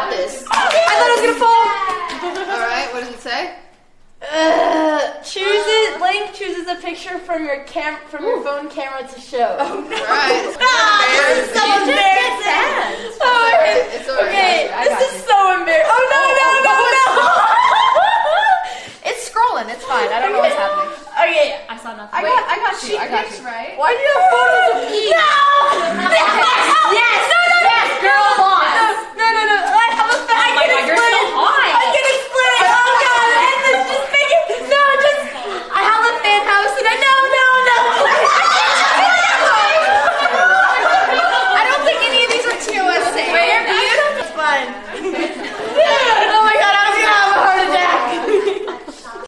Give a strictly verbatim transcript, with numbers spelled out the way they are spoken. got this. I thought it was gonna fall. All right, what does it say? Uh, chooses Link chooses a picture from your cam from your phone camera to show. Oh no! Right. It's so embarrassing. Oh, right. It's all right. Okay, I got this you. Is so embarrassing. Oh no no no no! It's scrolling. It's fine. I don't know what's happening. Okay, I saw nothing. I Wait, got I got you. She I got picked, you. Right? Why do you have photos of me? No!